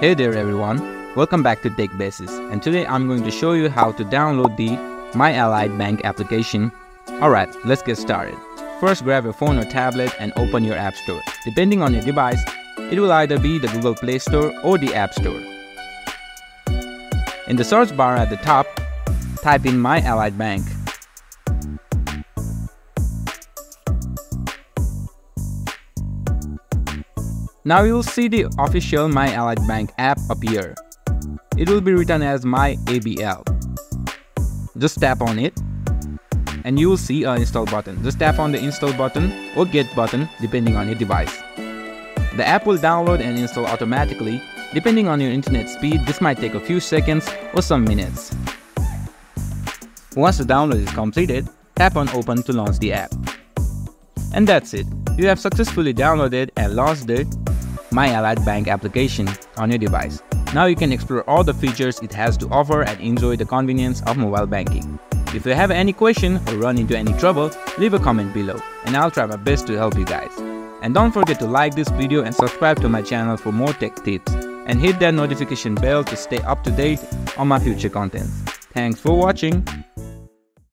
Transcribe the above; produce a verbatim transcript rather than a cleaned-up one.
Hey there everyone, welcome back to Tech Basics, and today I'm going to show you how to download the My Allied Bank application. Alright, let's get started. First grab your phone or tablet and open your App Store. Depending on your device, it will either be the Google Play Store or the App Store. In the search bar at the top, type in My Allied Bank. Now you will see the official My Allied Bank app appear. It will be written as My A B L. Just tap on it and you will see an install button. Just tap on the install button or get button depending on your device. The app will download and install automatically. Depending on your internet speed, this might take a few seconds or some minutes. Once the download is completed, tap on open to launch the app. And that's it. You have successfully downloaded and launched the My Allied Bank application on your device. Now you can explore all the features it has to offer and enjoy the convenience of mobile banking. If you have any question or run into any trouble, leave a comment below and I'll try my best to help you guys. And don't forget to like this video and subscribe to my channel for more tech tips, and hit that notification bell to stay up to date on my future contents. Thanks for watching.